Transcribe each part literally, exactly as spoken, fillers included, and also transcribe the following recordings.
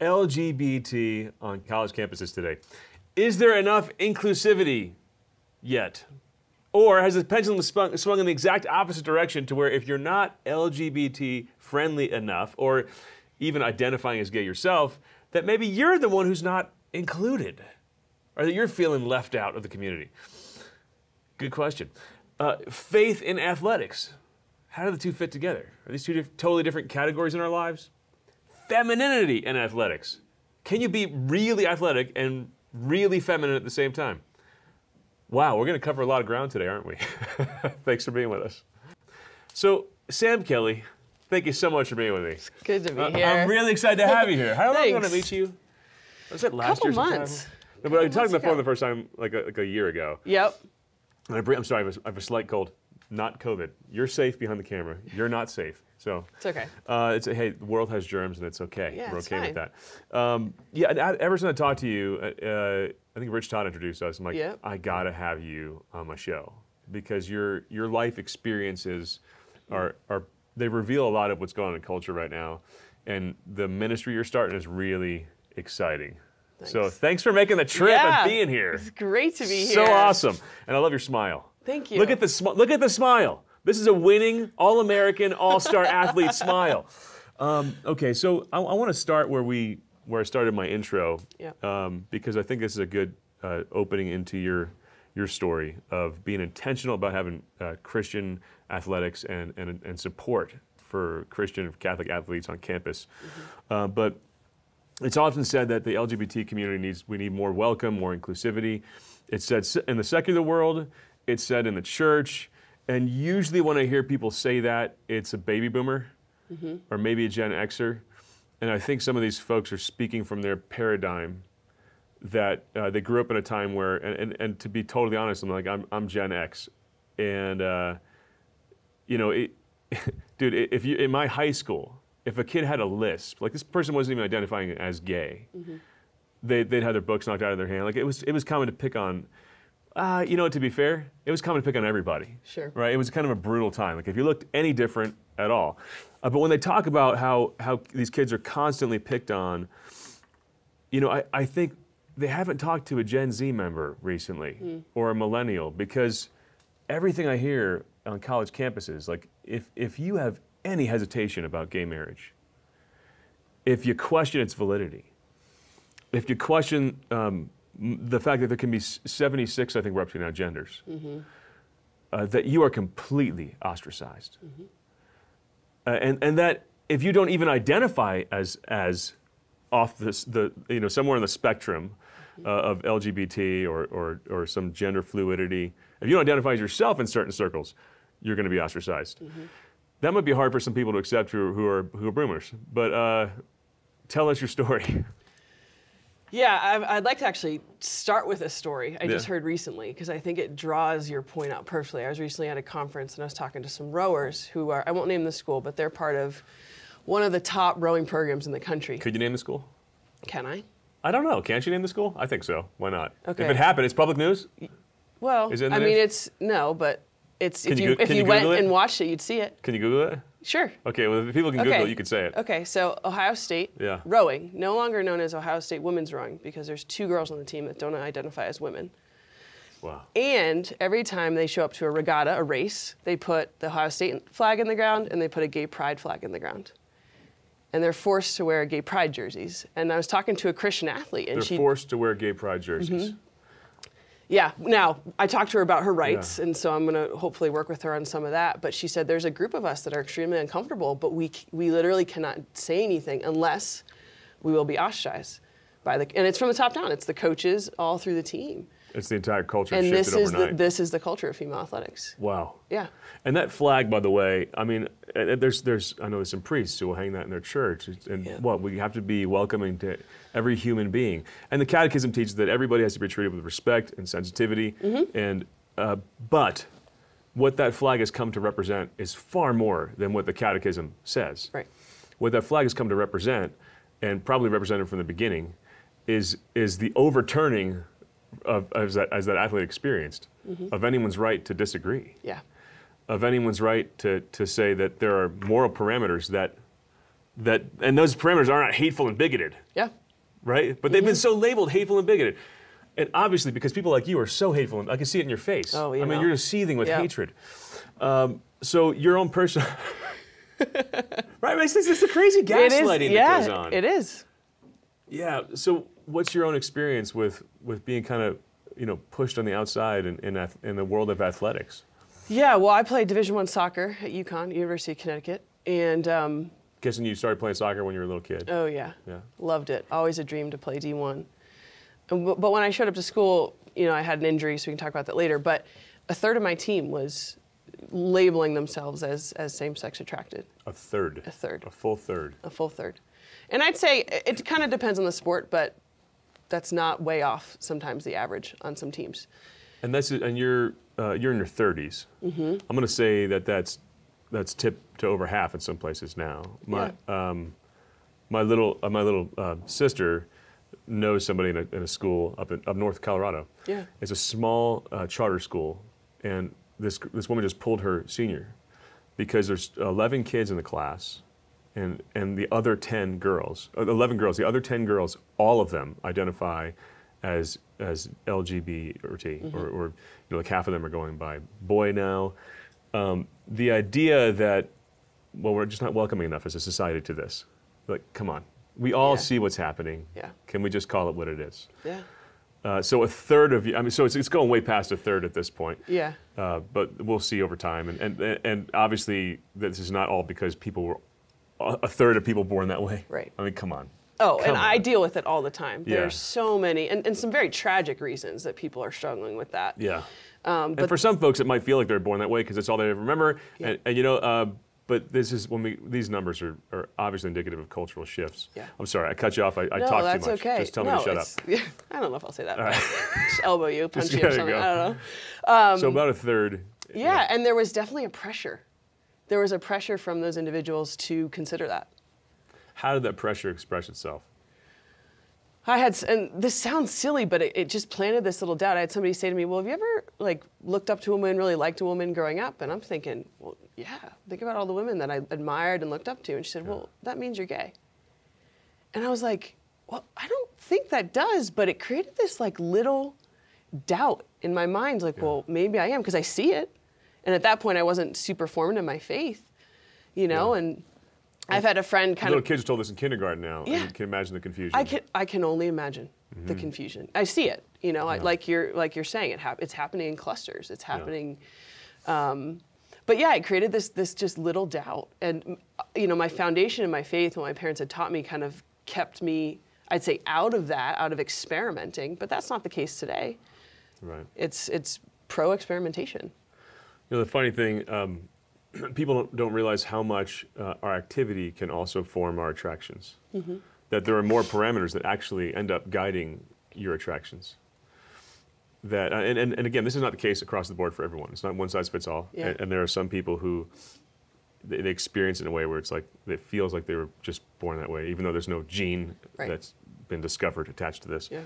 L G B T on college campuses today. Is there enough inclusivity yet? Or has the pendulum swung, swung in the exact opposite direction to where if you're not L G B T friendly enough, or even identifying as gay yourself, that maybe you're the one who's not included, or that you're feeling left out of the community? Good question. Uh, faith in athletics. How do the two fit together? Are these two diff- totally different categories in our lives? Femininity in athletics. Can you be really athletic and really feminine at the same time? Wow, we're going to cover a lot of ground today, aren't we? Thanks for being with us. So, Sam Kelly, thank you so much for being with me. It's good to be uh, here. I'm really excited to have you here. How long ago did I meet you? Was it last year? A couple months. No, but I talked on the phone the first time like a, like a year ago. Yep. And I, I'm sorry, I have, a, I have a slight cold. Not COVID. You're safe behind the camera. You're not safe. So it's okay. Uh, it's hey, the world has germs, and it's okay. Yeah, we're it's okay fine. with that. Um, yeah, and I, ever since I talked to you, uh, I think Rich Todd introduced us. I'm like, yep. I gotta have you on my show because your your life experiences are are they reveal a lot of what's going on in culture right now, and the ministry you're starting is really exciting. Thanks. So thanks for making the trip yeah, and being here. It's great to be here. So awesome, and I love your smile. Thank you. Look at the sm- look at the smile. This is a winning, all-American, all-star athlete smile. Um, okay, so I, I want to start where we where I started my intro, yeah. um, because I think this is a good uh, opening into your your story of being intentional about having uh, Christian athletics and, and and support for Christian Catholic athletes on campus. Mm-hmm. uh, but it's often said that the L G B T community needs we need more welcome, more inclusivity. It's said in the secular world. It's said in the church, and usually when I hear people say that, it's a baby boomer mm-hmm. or maybe a Gen Xer, and I think some of these folks are speaking from their paradigm that uh, they grew up in a time where, and, and, and to be totally honest, I'm like, I'm, I'm Gen X, and uh, you know, it, dude, if you in my high school, if a kid had a lisp, like this person wasn't even identifying as gay, mm-hmm. they, they'd have their books knocked out of their hand. Like it was, it was common to pick on. Uh, you know, to be fair, it was common to pick on everybody. Sure. Right? It was kind of a brutal time. Like, if you looked any different at all. Uh, but when they talk about how, how these kids are constantly picked on, you know, I, I think they haven't talked to a Gen Z member recently mm. or a millennial because everything I hear on college campuses, like, if, if you have any hesitation about gay marriage, if you question its validity, if you question... Um, the fact that there can be seventy-six, I think we're up to now, genders, mm-hmm. uh, that you are completely ostracized. Mm-hmm. uh, and, and that if you don't even identify as as off this, the, you know, somewhere on the spectrum uh, of L G B T or, or, or some gender fluidity, if you don't identify as yourself in certain circles, you're going to be ostracized. Mm-hmm. That might be hard for some people to accept who, who are who are boomers, but uh, tell us your story. Yeah, I'd like to actually start with a story I yeah. just heard recently, because I think it draws your point out perfectly. I was recently at a conference and I was talking to some rowers who are, I won't name the school, but they're part of one of the top rowing programs in the country. Could you name the school? Can I? I don't know. Can't you name the school? I think so. Why not? Okay. If it happened, it's public news? Well, Is it in the I news? mean, it's, no, but it's can if you, you, if you, you went it? and watched it, you'd see it. Can you Google it? Sure. Okay, well, if people can Google okay. it, you can say it. Okay, so Ohio State yeah. rowing, no longer known as Ohio State women's rowing, because there's two girls on the team that don't identify as women. Wow. And every time they show up to a regatta, a race, they put the Ohio State flag in the ground and they put a gay pride flag in the ground. And they're forced to wear gay pride jerseys. And I was talking to a Christian athlete, and they're she... They're forced to wear gay pride jerseys. Mm-hmm. Yeah, now, I talked to her about her rights, yeah. and so I'm gonna hopefully work with her on some of that, but she said there's a group of us that are extremely uncomfortable, but we we literally cannot say anything unless we will be ostracized by the, and it's from the top down, it's the coaches all through the team. It's the entire culture and shifted overnight. And this is the, this is the culture of female athletics. Wow. Yeah. And that flag, by the way, I mean, there's, there's I know there's some priests who will hang that in their church, and yeah. what, we have to be welcoming to every human being. And the Catechism teaches that everybody has to be treated with respect and sensitivity, mm-hmm. and uh, but what that flag has come to represent is far more than what the Catechism says. Right. What that flag has come to represent, and probably represented from the beginning, is is the overturning of, as, that, as that athlete experienced, mm-hmm. of anyone's right to disagree. Yeah. Of anyone's right to, to say that there are moral parameters that that, and those parameters are not hateful and bigoted. Yeah. Right? But they've mm-hmm. been so labeled hateful and bigoted. And obviously, because people like you are so hateful, and I can see it in your face. Oh, you I know. mean, you're just seething with yeah. hatred. Um, so your own person, right? It's just the crazy gaslighting is, yeah, that goes on. It is. Yeah. So what's your own experience with, with being kind of, you know, pushed on the outside in, in, in the world of athletics? Yeah, well, I played Division One soccer at UConn, University of Connecticut, and... Um, guessing you started playing soccer when you were a little kid. Oh, yeah. Yeah. Loved it. Always a dream to play D one. And w but when I showed up to school, you know, I had an injury, so we can talk about that later, but a third of my team was labeling themselves as, as same-sex attracted. A third? A third. A full third. A full third. And I'd say it kind of depends on the sport, but that's not way off sometimes the average on some teams. And that's and you're uh, you're in your thirties. Mm-hmm. I'm going to say that that's that's tipped to over half in some places now. My yeah. um, my little uh, my little uh, sister knows somebody in a, in a school up in up north Colorado. Yeah, it's a small uh, charter school, and this this woman just pulled her senior because there's eleven kids in the class. And, and the other ten girls, eleven girls, the other ten girls, all of them identify as as L G B T, mm-hmm. or, or you know, like half of them are going by boy now. Um, the idea that, well, we're just not welcoming enough as a society to this. Like, come on. We all yeah. see what's happening. Yeah. Can we just call it what it is? Yeah. Uh, so a third of you, I mean, so it's, it's going way past a third at this point. Yeah. Uh, but we'll see over time. And, and, and obviously this is not all because people were a third of people born that way. Right. I mean, come on. Oh, come and on. I deal with it all the time. Yeah. There's so many, and, and some very tragic reasons that people are struggling with that. Yeah. Um, but and for some folks, it might feel like they're born that way because it's all they ever remember. Yeah. And, and you know, uh, but this is when we, these numbers are, are obviously indicative of cultural shifts. Yeah. I'm sorry, I cut you off. I, I no, talk that's too much. Okay. Just tell no, me to shut up. Yeah, I don't know if I'll say that. All right. Just elbow you, punch just you or something. Go. I don't know. Um, so about a third. Yeah, yeah, and there was definitely a pressure. There was a pressure from those individuals to consider that. How did that pressure express itself? I had, and this sounds silly, but it, it just planted this little doubt. I had somebody say to me, well, have you ever like looked up to a woman, really liked a woman growing up? And I'm thinking, well, yeah, think about all the women that I admired and looked up to. And she said, yeah. well, that means you're gay. And I was like, well, I don't think that does, but it created this like little doubt in my mind. Like, yeah. well, maybe I am, because I see it. And at that point, I wasn't super formed in my faith, you know, yeah. and I've had a friend kind little of... Little kids are told this in kindergarten now, yeah. and you can imagine the confusion. I can, I can only imagine mm-hmm. the confusion. I see it, you know, yeah. I, like, you're, like you're saying, it hap it's happening in clusters, it's happening... Yeah. Um, but yeah, it created this, this just little doubt. And, you know, my foundation in my faith, what my parents had taught me, kind of kept me, I'd say, out of that, out of experimenting, but that's not the case today. Right. It's, it's pro-experimentation. You know, the funny thing, um, people don't realize how much uh, our activity can also form our attractions. Mm-hmm. That there are more parameters that actually end up guiding your attractions. That, uh, and, and, and again, this is not the case across the board for everyone. It's not one size fits all. Yeah. And, and there are some people who they, they experience it in a way where it's like, it feels like they were just born that way, even though there's no gene right. that's been discovered attached to this. Yeah.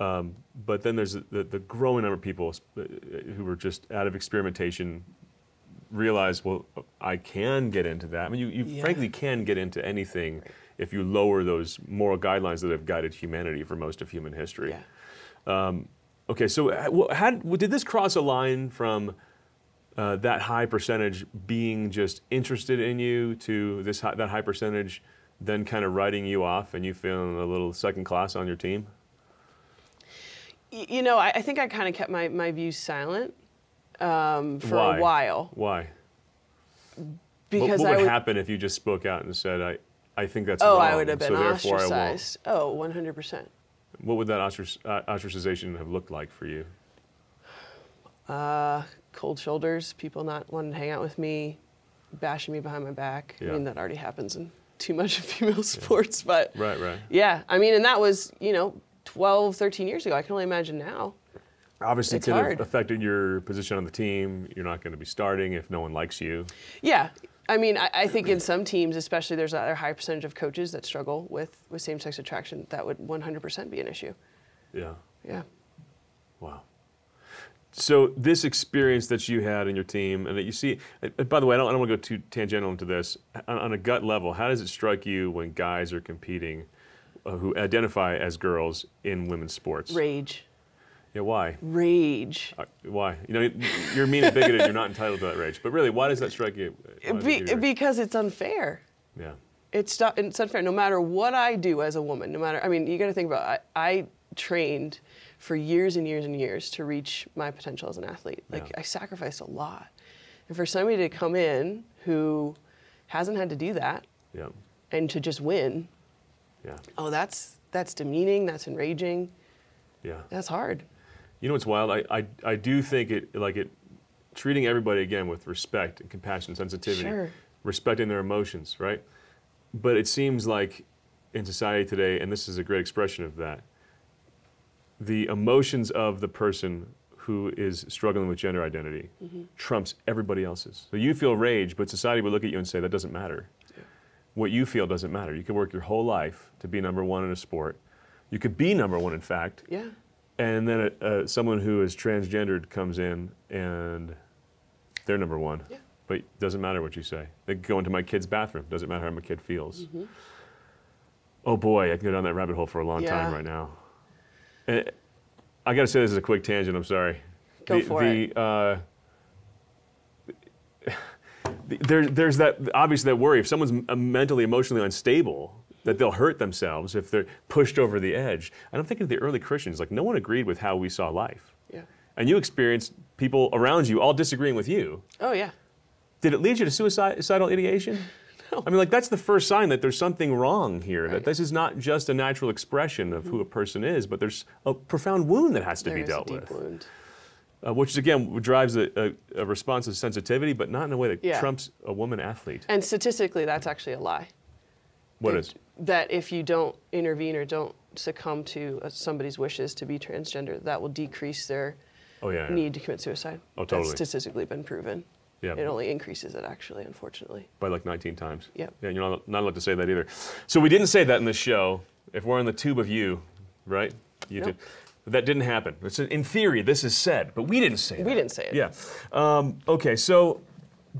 Um, but then there's the, the growing number of people who were just out of experimentation, realize, well, I can get into that. I mean, you, you yeah. frankly can get into anything right. if you lower those moral guidelines that have guided humanity for most of human history. Yeah. Um, okay, so how, did this cross a line from uh, that high percentage being just interested in you to this high, that high percentage then kind of writing you off and you feeling a little second class on your team? You know, I, I think I kind of kept my, my views silent um, for Why? a while. Why? Because what, what I would, would happen if you just spoke out and said, I, I think that's oh, wrong, I would have been so therefore ostracized. I won't. Oh, one hundred percent. What would that ostrac uh, ostracization have looked like for you? Uh, cold shoulders, people not wanting to hang out with me, bashing me behind my back. Yeah. I mean, that already happens in too much of female yeah. sports, but... Right, right. Yeah, I mean, and that was, you know... twelve, thirteen years ago. I can only imagine now. Obviously, it could have affected your position on the team. You're not going to be starting if no one likes you. Yeah. I mean, I, I think in some teams, especially, there's a high percentage of coaches that struggle with, with same-sex attraction. That would one hundred percent be an issue. Yeah. Yeah. Wow. So this experience that you had in your team and that you see, by the way, I don't, I don't want to go too tangential into this, on, on a gut level, how does it strike you when guys are competing uh, who identify as girls in women's sports? Rage. Yeah, why? Rage. Uh, why? You know, you're mean and bigoted, you're not entitled to that rage, but really, why does that strike you? Be, you because it's unfair. Yeah. It's, not, it's unfair, no matter what I do as a woman, no matter, I mean, you gotta think about, I, I trained for years and years and years to reach my potential as an athlete. Like, yeah. I sacrificed a lot. And for somebody to come in who hasn't had to do that, yeah. and to just win, yeah. oh, that's, that's demeaning, that's enraging, yeah. that's hard. You know what's wild, I, I, I do think it, like it, treating everybody again with respect and compassion and sensitivity, sure. respecting their emotions, right? But it seems like in society today, and this is a great expression of that, the emotions of the person who is struggling with gender identity mm-hmm. trumps everybody else's. So you feel rage, but society would look at you and say, that doesn't matter. Yeah. What you feel doesn't matter. You could work your whole life to be number one in a sport. You could be number one, in fact. Yeah. And then a, a, someone who is transgendered comes in and they're number one. Yeah. But it doesn't matter what you say. They go into my kid's bathroom. Doesn't matter how my kid feels. Mm-hmm. Oh boy, I can go down that rabbit hole for a long yeah. time right now. And I gotta say this is a quick tangent, I'm sorry. Go the, for the, it. Uh, the, there, there's that, obviously that worry, if someone's mentally, emotionally unstable, that they'll hurt themselves if they're pushed over the edge. And I'm thinking of the early Christians, like no one agreed with how we saw life. Yeah. And you experienced people around you all disagreeing with you. Oh yeah. Did it lead you to suicidal ideation? No. I mean, like, that's the first sign that there's something wrong here, right. that this is not just a natural expression of mm-hmm. who a person is, but there's a profound wound that has to there be dealt with. There is a deep wound. Uh, which, again, drives a, a, a response of sensitivity, but not in a way that yeah. trumps a woman athlete. And statistically, that's actually a lie. What that, is? That if you don't intervene or don't succumb to somebody's wishes to be transgender, that will decrease their oh, yeah, yeah. need to commit suicide. Oh, totally. That's statistically been proven. Yeah. It only increases it, actually, unfortunately. By like nineteen times. Yep. Yeah, you're not, not allowed to say that either. So we didn't say that in the show. If we're on the tube of you, right? You nope. did. That didn't happen. It's an, in theory, this is said, but we didn't say it. We didn't say it. Yeah. Um, okay, so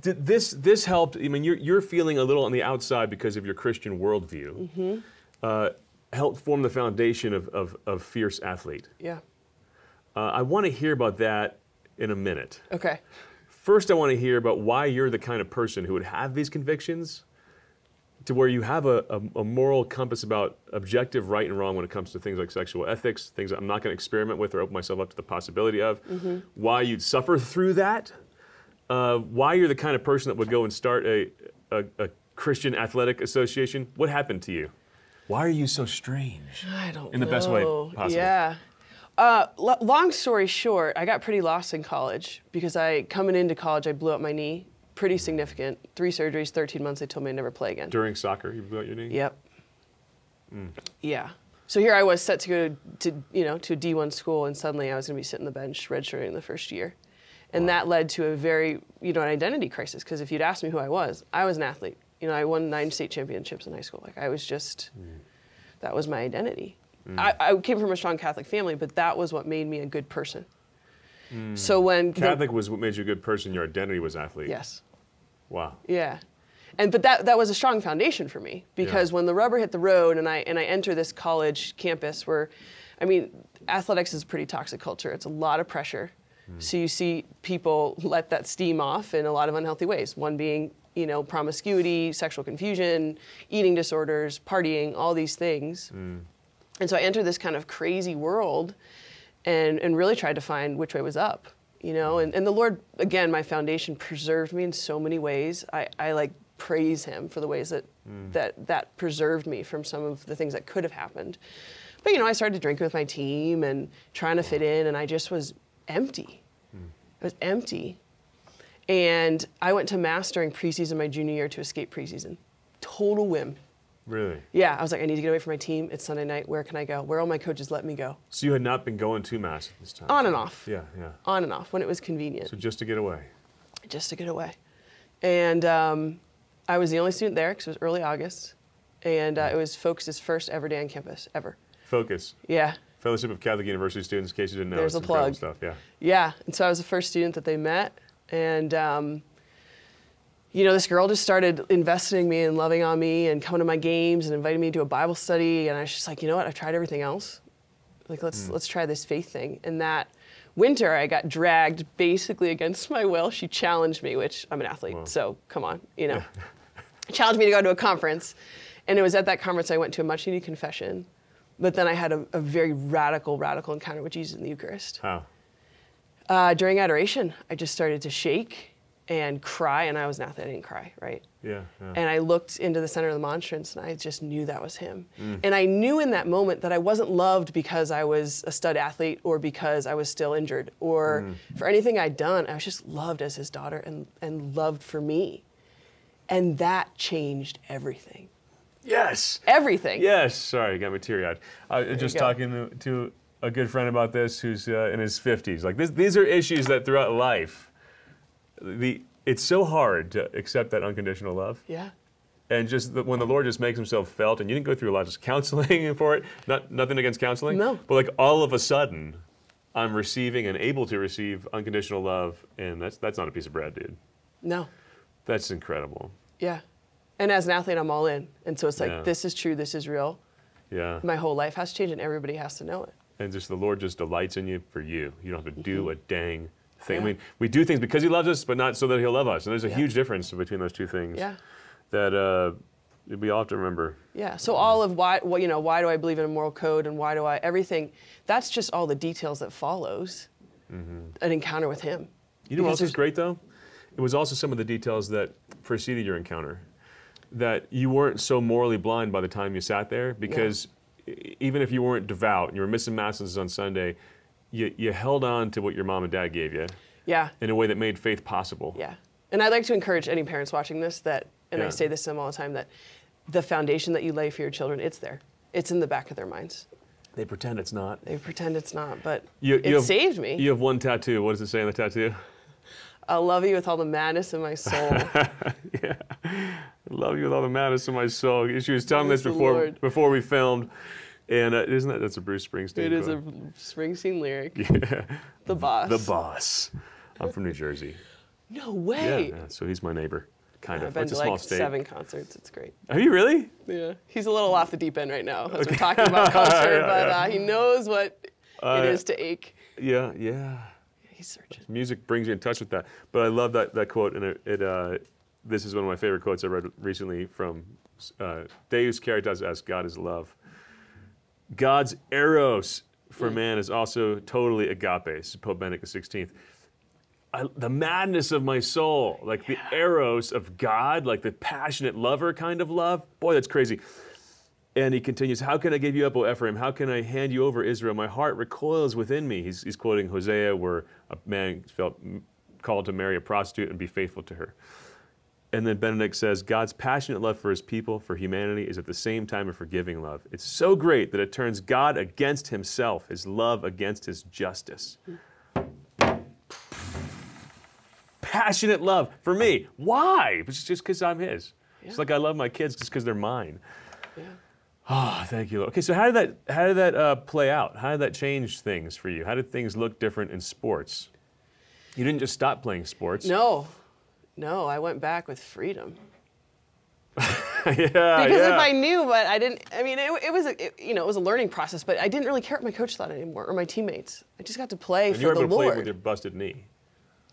did this this helped. I mean, you're, you're feeling a little on the outside because of your Christian worldview. Mm-hmm. Uh, helped form the foundation of, of, of Fierce Athlete. Yeah. Uh, I want to hear about that in a minute. Okay. First, I want to hear about why you're the kind of person who would have these convictions to where you have a, a, a moral compass about objective right and wrong when it comes to things like sexual ethics, things that I'm not going to experiment with or open myself up to the possibility of, mm-hmm. why you'd suffer through that, uh, why you're the kind of person that would go and start a, a, a Christian athletic association. What happened to you? Why are you so strange? I don't know. In the best way possible. Yeah. Uh, long story short, I got pretty lost in college because I, coming into college, I blew up my knee, pretty significant. Three surgeries, thirteen months, they told me I'd never play again. During soccer, you blew out your knee? Yep. Mm. Yeah. So here I was set to go to, you know, to a D one school, and suddenly I was going to be sitting on the bench redshirting the first year. And wow. that led to a very, you know, an identity crisis, because if you'd asked me who I was, I was an athlete. You know, I won nine state championships in high school. Like, I was just, mm. that was my identity. Mm. I, I came from a strong Catholic family, but that was what made me a good person. Mm. So when Catholic the, was what made you a good person, your identity was athlete. Yes. Wow. Yeah, and but that that was a strong foundation for me, because yeah. when the rubber hit the road and I and I enter this college campus where, I mean, athletics is a pretty toxic culture. It's a lot of pressure, mm. so you see people let that steam off in a lot of unhealthy ways. One being, you know, promiscuity, sexual confusion, eating disorders, partying, all these things. Mm. And so I entered this kind of crazy world and, and really tried to find which way was up, you know? And, and the Lord, again, my foundation preserved me in so many ways. I, I like praise him for the ways that, mm. that that preserved me from some of the things that could have happened. But, you know, I started drinking with my team and trying to fit in, and I just was empty. Mm. I was empty. And I went to Mass during preseason my junior year to escape preseason. Total whim. Really? Yeah, I was like, I need to get away from my team. It's Sunday night. Where can I go? Where will my coaches let me go? So you had not been going to Mass at this time? On and off. Yeah, yeah. On and off, when it was convenient. So just to get away? Just to get away. And um, I was the only student there, because it was early August, and uh, it was Focus's first ever day on campus, ever. Focus? Yeah. Fellowship of Catholic University Students, in case you didn't know. There's a plug. Stuff, yeah. Yeah, and so I was the first student that they met, and um, you know, this girl just started investing me and loving on me and coming to my games and inviting me to a Bible study, and I was just like, you know what, I've tried everything else. Like, let's, mm. let's try this faith thing. And that winter, I got dragged basically against my will. She challenged me, which I'm an athlete, wow. so come on, you know. Challenged me to go to a conference. And it was at that conference I went to a much-needed confession. But then I had a, a very radical, radical encounter with Jesus in the Eucharist. How? Uh, during adoration, I just started to shake and cry, and I was an athlete, I didn't cry, right? Yeah, yeah. And I looked into the center of the monstrance, and I just knew that was him. Mm. And I knew in that moment that I wasn't loved because I was a stud athlete or because I was still injured or mm. for anything I'd done. I was just loved as his daughter and, and loved for me. And that changed everything. Yes. Everything. Yes. Sorry, I got me teary-eyed. I was just talking to, to a good friend about this who's uh, in his fifties. Like, this, these are issues that throughout life, the it's so hard to accept that unconditional love. Yeah. And just the, when the Lord just makes himself felt, and you didn't go through a lot of just counseling for it, not nothing against counseling. No. But like all of a sudden, I'm receiving and able to receive unconditional love, and that's, that's not a piece of bread, dude. No. That's incredible. Yeah. And as an athlete, I'm all in. And so it's like, yeah. this is true, this is real. Yeah. My whole life has changed and everybody has to know it. And just the Lord just delights in you for you. You don't have to do mm-hmm. a dang thing. Yeah. I mean, we do things because he loves us, but not so that he'll love us. And there's a yeah. huge difference between those two things yeah. that uh, we all have to remember. Yeah, so all of why, well, you know, why do I believe in a moral code and why do I, everything, that's just all the details that follows mm-hmm. an encounter with him. You know because what else is great though? It was also some of the details that preceded your encounter. That you weren't so morally blind by the time you sat there, because yeah. even if you weren't devout and you were missing masses on Sunday, you, you held on to what your mom and dad gave you yeah. in a way that made faith possible. Yeah, and I'd like to encourage any parents watching this that, and yeah. I say this to them all the time, that the foundation that you lay for your children, it's there. It's in the back of their minds. They pretend it's not. They pretend it's not, but you, it you have, saved me. You have one tattoo. What does it say on the tattoo? I'll love you with all the madness in my soul. yeah. Love you with all the madness in my soul. She was telling me this before before we filmed, and uh, isn't that that's a Bruce Springsteen? It is a Springsteen lyric. Yeah, the boss. The boss. I'm from New Jersey. No way. Yeah, yeah, so he's my neighbor, kind of. I've been to like seven concerts. It's great. Are you really? Yeah, he's a little off the deep end right now as okay. we're talking about culture, yeah, but yeah. Uh, he knows what uh, it is to ache. Yeah, yeah. He's searching. Music brings you in touch with that. But I love that that quote, and it. it uh, This is one of my favorite quotes I read recently from uh, Deus Caritas Est, God is love. God's eros for man is also totally agape. This is Pope Benedict the sixteenth. I, the madness of my soul, like yeah. the eros of God, like the passionate lover kind of love. Boy, that's crazy. And he continues, how can I give you up, O Ephraim? How can I hand you over, Israel? My heart recoils within me. He's, he's quoting Hosea, where a man felt called to marry a prostitute and be faithful to her. And then Benedict says, God's passionate love for his people, for humanity, is at the same time a forgiving love. It's so great that it turns God against himself, his love against his justice. Passionate love for me. Why? It's just because I'm his. Yeah. It's like I love my kids just because they're mine. Yeah. Oh, thank you, Lord. Okay, so how did that, how did that uh, play out? How did that change things for you? How did things look different in sports? You didn't just stop playing sports. No. No, I went back with freedom. yeah, Because yeah. if I knew, but I didn't, I mean, it, it was, a, it, you know, it was a learning process, but I didn't really care what my coach thought anymore, or my teammates. I just got to play and for the Lord. You were able to play with your busted knee.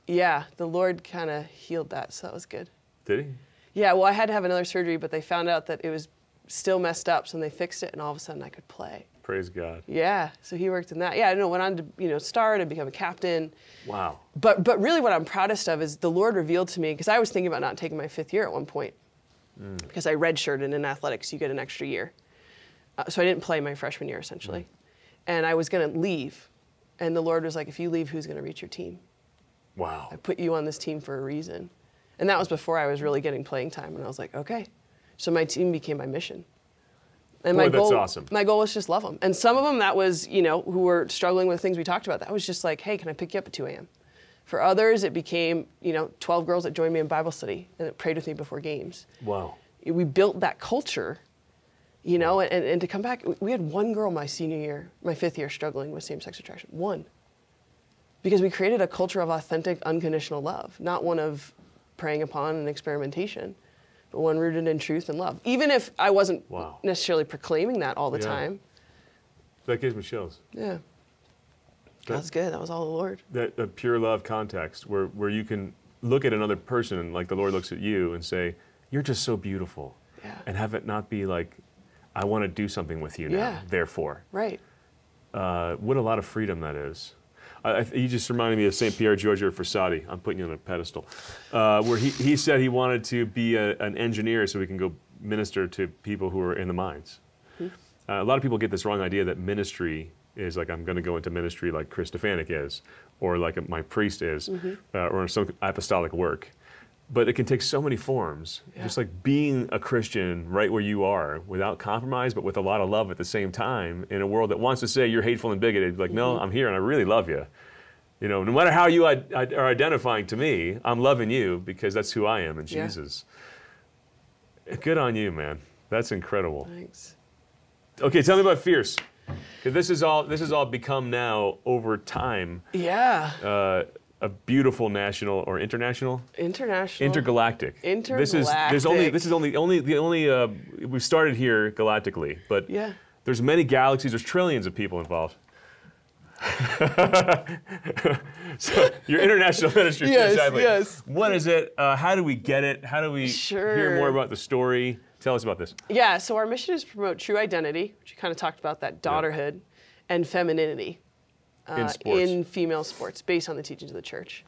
Yeah, the Lord kind of healed that, so that was good. Did he? Yeah, well, I had to have another surgery, but they found out that it was still messed up, so they fixed it, and all of a sudden I could play. Praise God. Yeah, so he worked in that. Yeah, I know, went on to, you know, start and become a captain. Wow. But but really what I'm proudest of is the Lord revealed to me, because I was thinking about not taking my fifth year at one point, mm. because I redshirted in athletics, you get an extra year. Uh, so I didn't play my freshman year, essentially. Mm. And I was going to leave, and the Lord was like, if you leave, who's going to reach your team? Wow. I put you on this team for a reason. And that was before I was really getting playing time, and I was like, okay. So my team became my mission. And Boy, my goal, that's awesome. My goal was just love them. And some of them that was, you know, who were struggling with things we talked about, that was just like, hey, can I pick you up at two A M? For others, it became, you know, twelve girls that joined me in Bible study and that prayed with me before games. Wow. We built that culture you know, and, and to come back, we had one girl my senior year, my fifth year, struggling with same-sex attraction, one. Because we created a culture of authentic, unconditional love, not one of preying upon and experimentation, but one rooted in truth and love. Even if I wasn't wow. necessarily proclaiming that all the yeah. time. That gives me chills. Yeah. That, that was good. That was all the Lord. That, that pure love context where, where you can look at another person like the Lord looks at you and say, you're just so beautiful. Yeah. And have it not be like, I want to do something with you now, yeah. therefore. Right. Uh, what a lot of freedom that is. I, you just reminded me of Saint Pierre Giorgio Frassati. I'm putting you on a pedestal. Uh, where he, he said he wanted to be a, an engineer so we can go minister to people who are in the mines. Mm-hmm. uh, a lot of people get this wrong idea that ministry is like, I'm going to go into ministry like Chris Stefanik is, or like a, my priest is, mm-hmm. uh, or some apostolic work. But it can take so many forms. Yeah. Just like being a Christian right where you are without compromise, but with a lot of love at the same time in a world that wants to say you're hateful and bigoted. Like, mm-hmm. no, I'm here and I really love you. You know, no matter how you ad- ad- are identifying to me, I'm loving you because that's who I am in yeah. Jesus. Good on you, man. That's incredible. Thanks. Okay, tell me about Fierce. Because this is all, this has all become now over time. Yeah. Uh, a beautiful national or international? International. Intergalactic. Intergalactic. This is there's only this is only only the only uh, we've started here galactically, but yeah. there's many galaxies. There's trillions of people involved. So your international ministry, yes, exactly. Yes. What is it? Uh, how do we get it? How do we sure. hear more about the story? Tell us about this. Yeah. So our mission is to promote true identity, which you kind of talked about, that daughterhood, yeah. and femininity. In, uh, in female sports, based on the teachings of the church.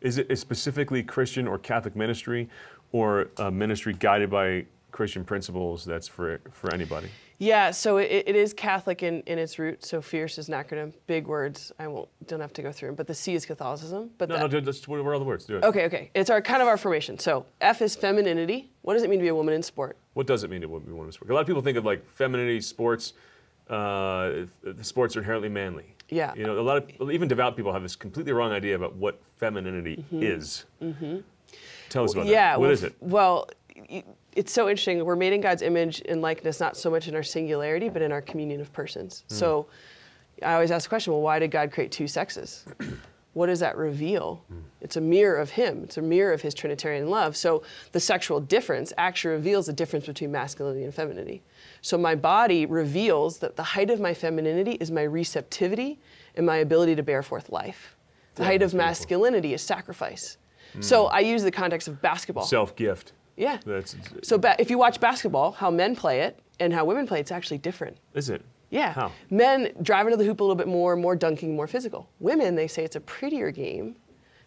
Is it is specifically Christian or Catholic ministry, or a ministry guided by Christian principles that's for for anybody? Yeah, so it, it is Catholic in, in its root. So Fierce is an acronym, big words. I won't don't have to go through them. But the C is Catholicism. But no, the, no, just what are all the words? Do it. Okay, okay. It's our kind of our formation. So F is femininity. What does it mean to be a woman in sport? What does it mean to be a woman in sport? A lot of people think of like femininity, sports. Uh, the sports are inherently manly. Yeah. You know, a lot of, even devout people have this completely wrong idea about what femininity mm-hmm. is. Mm-hmm. Tell us about yeah, that. What well, is it? Well, it's so interesting. We're made in God's image and likeness, not so much in our singularity, but in our communion of persons. Mm. So I always ask the question, well, why did God create two sexes? What does that reveal? Mm. It's a mirror of him. It's a mirror of his Trinitarian love. So the sexual difference actually reveals the difference between masculinity and femininity. So my body reveals that the height of my femininity is my receptivity and my ability to bear forth life. The yeah, height of masculinity is sacrifice. Mm. So I use the context of basketball. Self-gift. Yeah. That's, so ba if you watch basketball, how men play it and how women play it, it's actually different. Is it? Yeah. How? Men drive into the hoop a little bit more, more dunking, more physical. Women, they say it's a prettier game.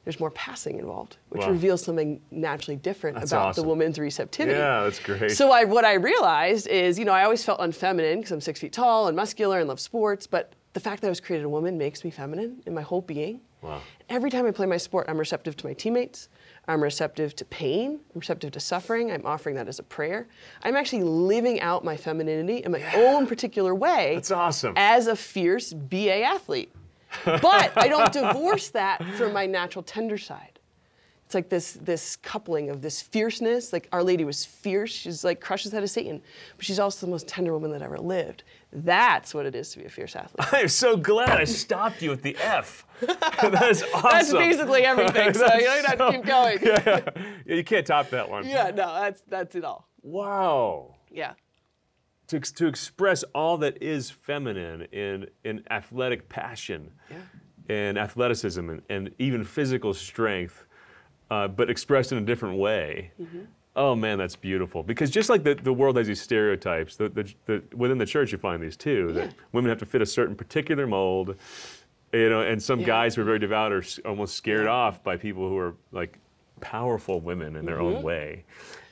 There's more passing involved, which wow. reveals something naturally different that's about awesome. The woman's receptivity. Yeah, that's great. So I, what I realized is, you know, I always felt unfeminine because I'm six feet tall and muscular and love sports, but the fact that I was created a woman makes me feminine in my whole being. Wow. Every time I play my sport, I'm receptive to my teammates. I'm receptive to pain. I'm receptive to suffering. I'm offering that as a prayer. I'm actually living out my femininity in my yeah. own particular way. That's awesome. As a fierce B A athlete. But I don't divorce that from my natural tender side. It's like this, this coupling of this fierceness. Like Our Lady was fierce. She's like crushes the head of Satan. But she's also the most tender woman that ever lived. That's what it is to be a fierce athlete. I am so glad I stopped you at the F. That is awesome. That's basically everything, so you don't have to keep going. Yeah, yeah. You can't top that one. Yeah, no, that's, that's it all. Wow. Yeah. To, to express all that is feminine in, in athletic passion yeah. and athleticism and, and even physical strength, uh, but expressed in a different way. Mm-hmm. Oh man, that's beautiful. Because just like the, the world has these stereotypes, the, the, the, within the church you find these too, yeah. that women have to fit a certain particular mold, you know, and some yeah. guys who are very devout are almost scared yeah. off by people who are like powerful women in their mm-hmm. own way.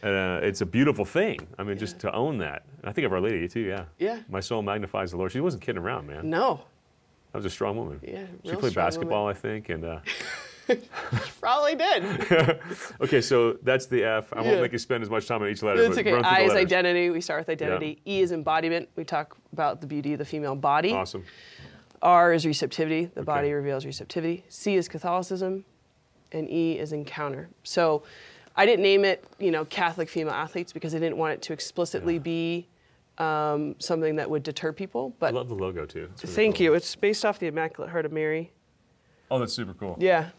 And uh, it's a beautiful thing. I mean, yeah. just to own that. I think of Our Lady too, yeah. Yeah. My soul magnifies the Lord. She wasn't kidding around, man. No. That was a strong woman. Yeah, she played basketball, woman. I think, and... Uh, probably did. Okay, so that's the F. I yeah. won't make you spend as much time on each letter. That's okay. I is identity. We start with identity. Yeah. E is embodiment. We talk about the beauty of the female body. Awesome. R is receptivity. The okay. body reveals receptivity. C is Catholicism, and E is encounter. So, I didn't name it, you know, Catholic female athletes because I didn't want it to explicitly yeah. be um, something that would deter people. But I love the logo too. Really thank cool. you. It's based off the Immaculate Heart of Mary. Oh, that's super cool. Yeah.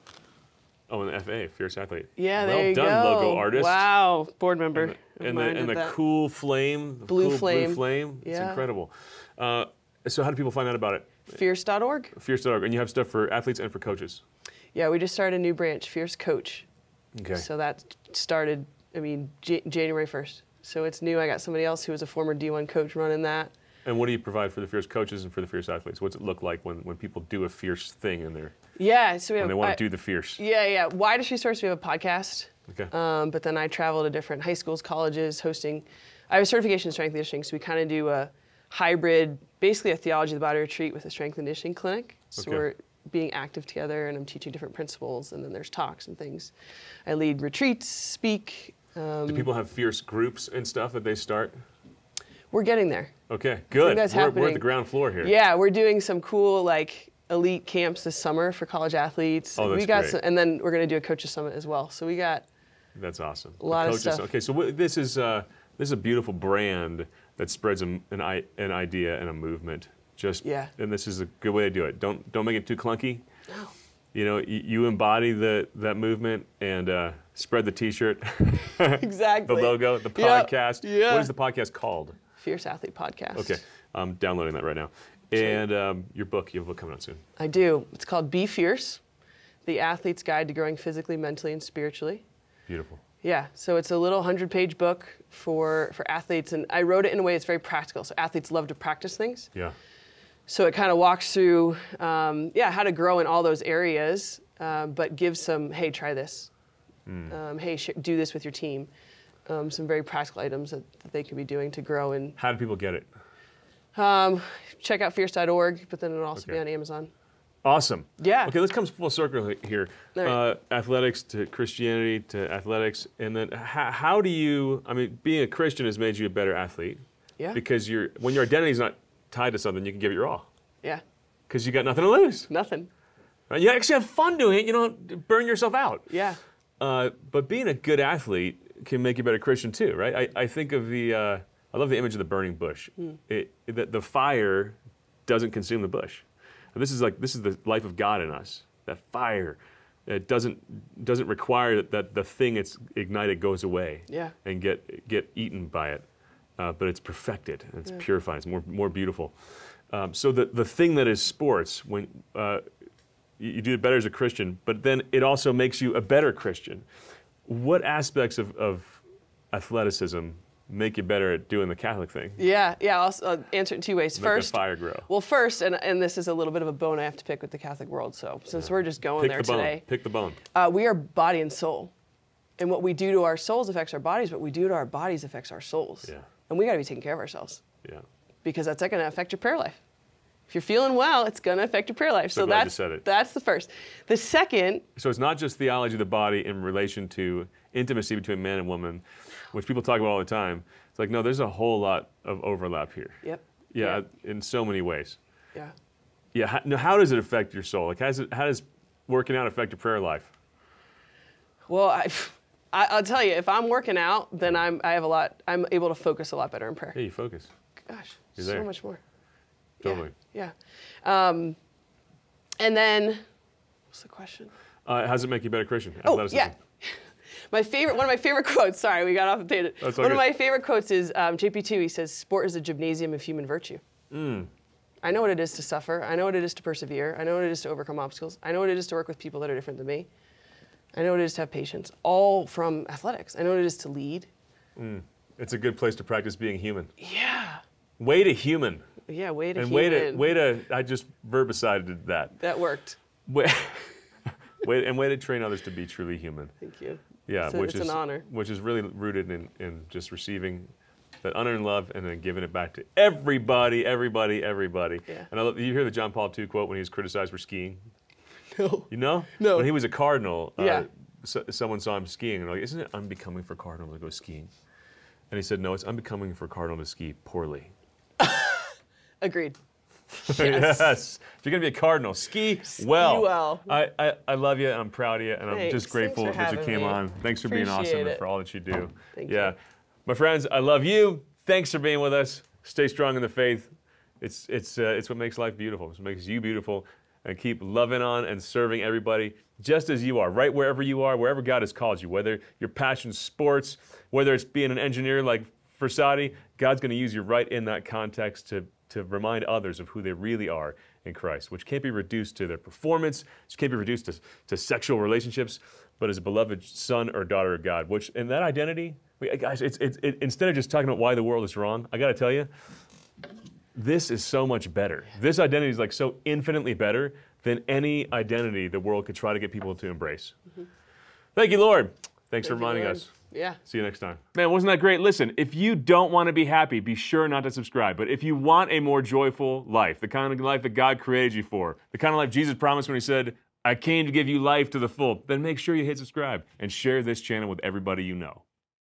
Oh, and the F A, Fierce Athlete. Yeah, well there you done, go. Logo artist. Wow, board member. And the, and the, and the cool flame. The blue cool flame. Blue flame. Yeah. It's incredible. Uh, so how do people find out about it? Fierce dot org. Fierce dot org. And you have stuff for athletes and for coaches. Yeah, we just started a new branch, Fierce Coach. Okay. So that started, I mean, J January first. So it's new. I got somebody else who was a former D one coach running that. And what do you provide for the Fierce coaches and for the Fierce athletes? What's it look like when, when people do a Fierce thing in there? Yeah, so we have... When they want I, to do the Fierce. Yeah, yeah. Why Does She Source? We have a podcast. Okay. Um, but then I travel to different high schools, colleges, hosting. I have a certification in strength and conditioning, so we kind of do a hybrid, basically a theology of the body retreat with a strength and conditioning clinic. So okay. we're being active together, and I'm teaching different principles, and then there's talks and things. I lead retreats, speak. Um, do people have Fierce groups and stuff that they start? We're getting there. Okay, good. That's we're, happening. We're at the ground floor here. Yeah, we're doing some cool like elite camps this summer for college athletes. Oh, that's we got great. Some, and then we're going to do a coaches summit as well. So we got. That's awesome. A lot coaches, of stuff. Okay, so w this is uh, this is a beautiful brand that spreads an an, I an idea and a movement. Just yeah. And this is a good way to do it. Don't don't make it too clunky. No. You know, you, you embody the that movement and uh, spread the T-shirt. Exactly. The logo, the podcast. Yeah. Yeah. What is the podcast called? Fierce Athlete Podcast. Okay, I'm downloading that right now. And um, your book, you have a book coming out soon. I do. It's called Be Fierce, The Athlete's Guide to Growing Physically, Mentally, and Spiritually. Beautiful. Yeah, so it's a little hundred-page book for, for athletes, and I wrote it in a way that's very practical, so athletes love to practice things. Yeah. So it kind of walks through, um, yeah, how to grow in all those areas, uh, but gives some, hey, try this. Mm. Um, hey, sh do this with your team. Um, some very practical items that, that they could be doing to grow. And how do people get it? Um, check out fierce dot org, but then it'll also okay. be on Amazon. Awesome. Yeah. Okay, let's come full circle here. Right. Uh, athletics to Christianity to athletics, and then how, how do you? I mean, being a Christian has made you a better athlete. Yeah. Because you're when your identity is not tied to something, you can give it your all. Yeah. Because you got nothing to lose. Nothing. Right? You actually have fun doing it. You don't burn yourself out. Yeah. Uh, but being a good athlete can make you a better Christian too, right? I, I think of the, uh, I love the image of the burning bush. Mm. It, the, the fire doesn't consume the bush. And this is like, this is the life of God in us. That fire, it doesn't, doesn't require that, that the thing it's ignited goes away yeah. and get, get eaten by it. Uh, but it's perfected, and it's yeah. purified, it's more, more beautiful. Um, so the, the thing that is sports, when uh, you, you do it better as a Christian, but then it also makes you a better Christian. What aspects of, of athleticism make you better at doing the Catholic thing? Yeah, yeah, I'll, I'll answer it in two ways. Make first, the fire grow. Well, first, and, and this is a little bit of a bone I have to pick with the Catholic world, so since yeah. we're just going pick there the today. Pick the bone. Uh, we are body and soul. And what we do to our souls affects our bodies, what we do to our bodies affects our souls. Yeah. And we gotta be taking care of ourselves. Yeah. Because that's not gonna affect your prayer life. If you're feeling well, it's going to affect your prayer life. So, so that's, said it. That's the first. The second... So it's not just theology of the body in relation to intimacy between man and woman, which people talk about all the time. It's like, no, there's a whole lot of overlap here. Yep. Yeah, yep. In so many ways. Yeah. Yeah, how, now how does it affect your soul? Like, how does, it, how does working out affect your prayer life? Well, I, I, I'll tell you, if I'm working out, then I'm, I have a lot, I'm able to focus a lot better in prayer. Yeah, you focus. Gosh, you're so there. Much more. Totally. Yeah. yeah. Um, and then, what's the question? Uh, how does it make you a better Christian? Oh, yeah. my favorite, one of my favorite quotes, sorry, we got off the data. One good. Of my favorite quotes is um, J P two, he says, sport is a gymnasium of human virtue. Mm. I know what it is to suffer. I know what it is to persevere. I know what it is to overcome obstacles. I know what it is to work with people that are different than me. I know what it is to have patience, all from athletics. I know what it is to lead. Mm. It's a good place to practice being human. Yeah. Way to human. Yeah, way to and human. And way to, way to, I just verbicided that. That worked. Way, way, and way to train others to be truly human. Thank you. Yeah, so which it's is an honor. Which is really rooted in, in just receiving that unearned love and then giving it back to everybody, everybody, everybody. Yeah. And I love, you hear the John Paul the Second quote when he was criticized for skiing? No. You know? No. When he was a cardinal, yeah. uh, so, someone saw him skiing and they're like, isn't it unbecoming for a cardinal to go skiing? And he said, no, it's unbecoming for a cardinal to ski poorly. Agreed. Yes. Yes. If you're going to be a cardinal, ski well. Ski well. I, I, I love you, and I'm proud of you, and I'm thanks. Just grateful that you came me. On. Thanks for appreciate being awesome it. And for all that you do. Thank yeah. you. My friends, I love you. Thanks for being with us. Stay strong in the faith. It's, it's, uh, it's what makes life beautiful. It's what makes you beautiful. And keep loving on and serving everybody just as you are, right wherever you are, wherever God has called you, whether your passion's sports, whether it's being an engineer like Frassati, God's going to use you right in that context to, to remind others of who they really are in Christ, which can't be reduced to their performance, which can't be reduced to, to sexual relationships, but as a beloved son or daughter of God, which in that identity, we, guys, it's, it's, it, instead of just talking about why the world is wrong, I got to tell you, this is so much better. This identity is like so infinitely better than any identity the world could try to get people to embrace. Mm-hmm. Thank you, Lord. Thanks Thank for reminding us. Yeah. See you next time. Man, wasn't that great? Listen, if you don't want to be happy, be sure not to subscribe. But if you want a more joyful life, the kind of life that God created you for, the kind of life Jesus promised when he said, I came to give you life to the full, then make sure you hit subscribe and share this channel with everybody you know.